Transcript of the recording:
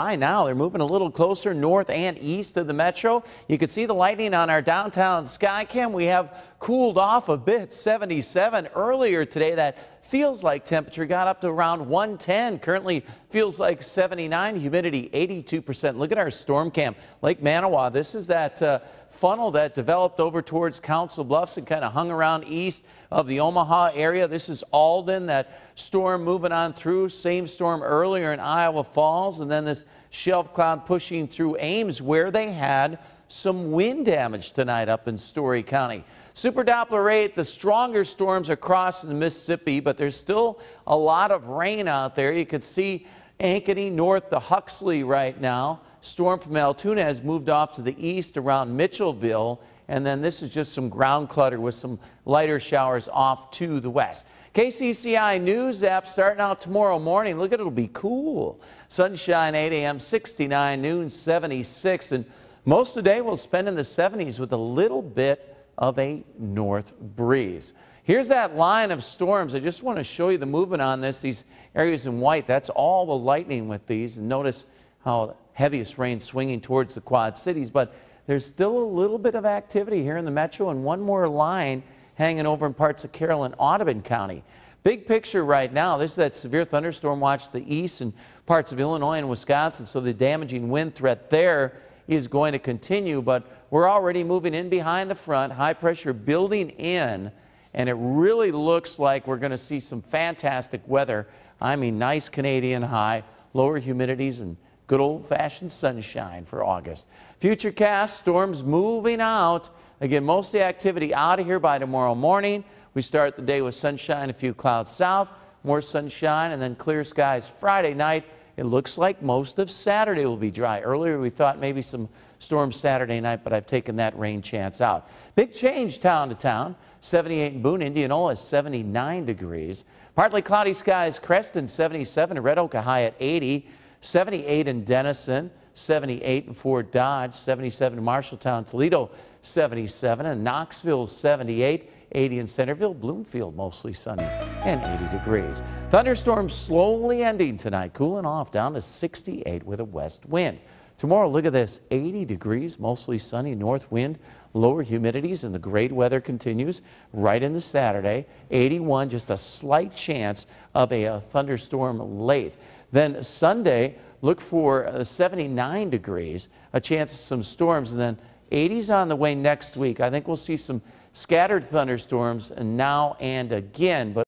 By now, they're moving a little closer north and east of the metro. You can see the lightning on our downtown skycam. We have cooled off a bit. 77 earlier today. That feels like temperature got up to around 110. Currently feels like 79. Humidity 82%. Look at our storm cam. Lake Manawa. This is that funnel that developed over towards Council Bluffs and kind of hung around east of the Omaha area. This is Alden. That storm moving on through. Same storm earlier in Iowa Falls, and then this shelf cloud pushing through Ames, where they had some wind damage tonight up in Story County. Super Doppler 8, the stronger storms are crossing the Mississippi, but there's still a lot of rain out there. You can see Ankeny north to Huxley right now. Storm from Altoona has moved off to the east around Mitchellville. And then this is just some ground clutter with some lighter showers off to the west. KCCI News app starting out tomorrow morning. Look at it, it'll be cool. Sunshine 8 a.m., 69, noon 76. And most of the day we'll spend in the 70s with a little bit of a north breeze. Here's that line of storms. I just want to show you the movement on this. These areas in white, that's all the lightning with these. And notice how heaviest rain swinging towards the Quad Cities. But there's still a little bit of activity here in the metro, and one more line hanging over in parts of Carroll and Audubon County. Big picture right now, there's that severe thunderstorm watch to the east and parts of Illinois and Wisconsin, so the damaging wind threat there is going to continue, but we're already moving in behind the front, high pressure building in, and it really looks like we're going to see some fantastic weather. I mean, nice Canadian high, lower humidities, and good old-fashioned sunshine for August. Futurecast, storms moving out. Again, most of the activity out of here by tomorrow morning. We start the day with sunshine, a few clouds south, more sunshine, and then clear skies Friday night. It looks like most of Saturday will be dry. Earlier, we thought maybe some storms Saturday night, but I've taken that rain chance out. Big change town to town. 78 in Boone, Indianola, 79 degrees. Partly cloudy skies, Creston, 77, Red Oak, a high at 80. 78 in Denison, 78 in Fort Dodge, 77 in Marshalltown, Toledo, 77 in Knoxville, 78, 80 in Centerville, Bloomfield, mostly sunny, and 80 degrees. Thunderstorms slowly ending tonight, cooling off down to 68 with a west wind. Tomorrow, look at this, 80 degrees, mostly sunny, north wind, lower humidities, and the great weather continues right into Saturday. 81, just a slight chance of a thunderstorm late. Then Sunday, look for 79 degrees, a chance of some storms, and then 80s on the way next week. I think we'll see some scattered thunderstorms now and again. But